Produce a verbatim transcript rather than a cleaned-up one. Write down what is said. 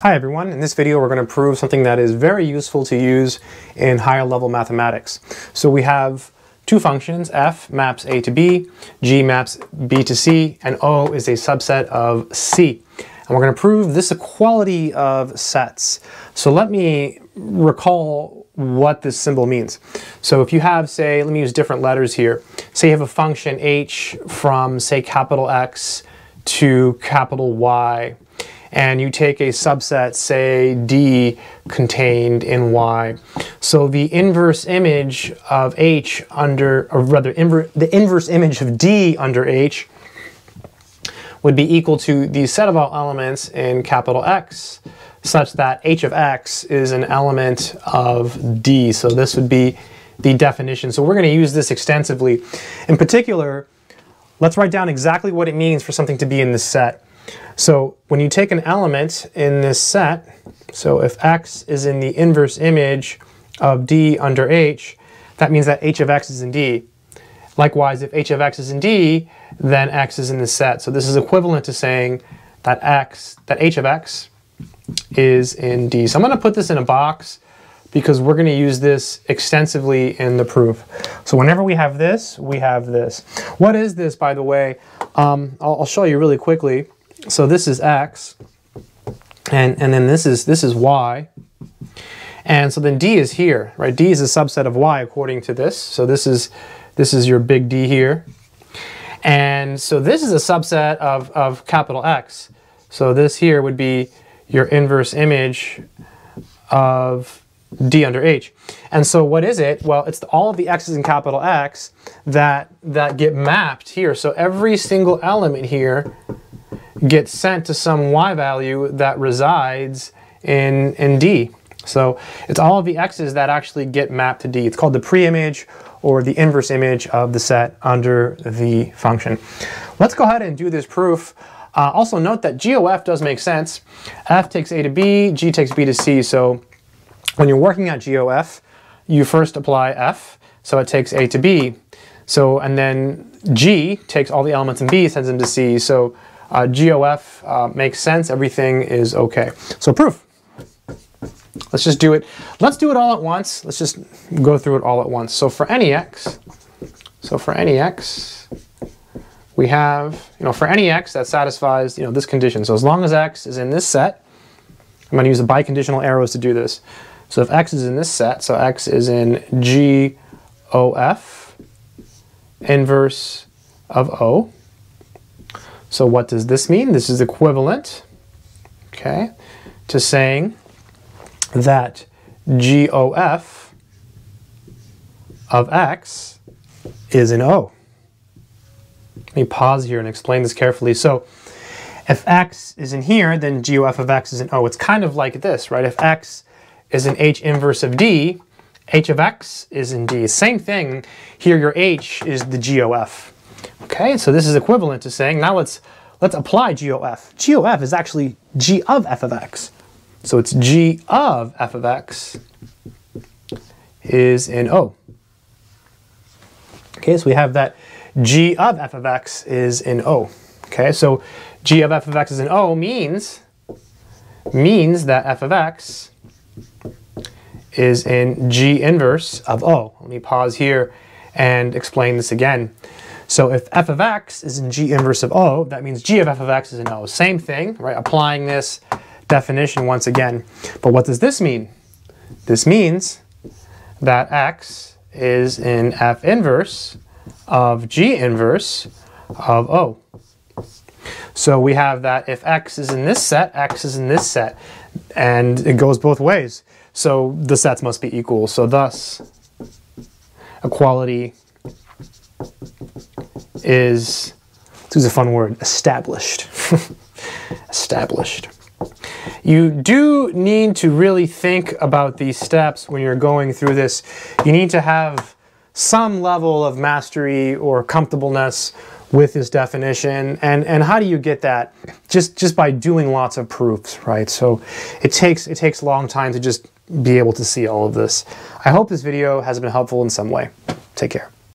Hi everyone, in this video we're going to prove something that is very useful to use in higher level mathematics. So we have two functions, f maps a to b, g maps b to c, and o is a subset of c. And we're going to prove this equality of sets. So let me recall what this symbol means. So if you have, say, let me use different letters here. Say you have a function h from, say, capital X to capital Y, and you take a subset, say D, contained in Y. So the inverse image of H under, or rather, inver the inverse image of D under H would be equal to the set of all elements in capital X, such that H of X is an element of D. So this would be the definition. So we're going to use this extensively. In particular, let's write down exactly what it means for something to be in this set. So when you take an element in this set, so if X is in the inverse image of D under H, that means that H of X is in D. Likewise, if H of X is in D, then X is in the set. So this is equivalent to saying that X, that H of X is in D. So I'm going to put this in a box because we're going to use this extensively in the proof. So whenever we have this, we have this. What is this, by the way? Um, I'll, I'll show you really quickly. So this is X, and, and then this is, this is Y, and so then D is here, right? D is a subset of Y according to this, so this is, this is your big D here. And so this is a subset of, of capital X, so this here would be your inverse image of D under H. And so what is it? Well, it's the, all of the X's in capital X that, that get mapped here, so every single element here gets sent to some Y value that resides in, in D. So it's all of the X's that actually get mapped to D. It's called the preimage or the inverse image of the set under the function. Let's go ahead and do this proof. Uh, also note that G O F does make sense. F takes A to B, G takes B to C. So when you're working out G O F, you first apply F, so it takes A to B. So, and then G takes all the elements in B, sends them to C. So Uh, G O F uh, makes sense, everything is okay. So proof. Let's just do it. Let's do it all at once. Let's just go through it all at once. So for any X, so for any X, we have, you know, for any X that satisfies, you know, this condition. So as long as X is in this set, I'm going to use the biconditional arrows to do this. So if X is in this set, so X is in G O F inverse of O. So what does this mean? This is equivalent, okay, to saying that G O F of X is in O. Let me pause here and explain this carefully. So if X is in here, then G O F of X is in O. It's kind of like this, right? If X is in H inverse of D, H of X is in D. Same thing here, your H is the G O F. Okay, so this is equivalent to saying, now let's let's apply G O F. G O F is actually G of f of x. So it's G of f of x is in O. Okay, so we have that G of f of x is in O. Okay, so G of f of x is in O means, means that f of x is in G inverse of O. Let me pause here and explain this again. So if f of x is in G inverse of O, that means G of f of x is in O. Same thing, right? Applying this definition once again. But what does this mean? This means that x is in f inverse of G inverse of O. So we have that if x is in this set, x is in this set, and it goes both ways. So the sets must be equal. So thus, equality is, this is a fun word, established. Established. You do need to really think about these steps when you're going through this. You need to have some level of mastery or comfortableness with this definition. And, and how do you get that? Just, just by doing lots of proofs, right? So it takes, it takes a long time to just be able to see all of this. I hope this video has been helpful in some way. Take care.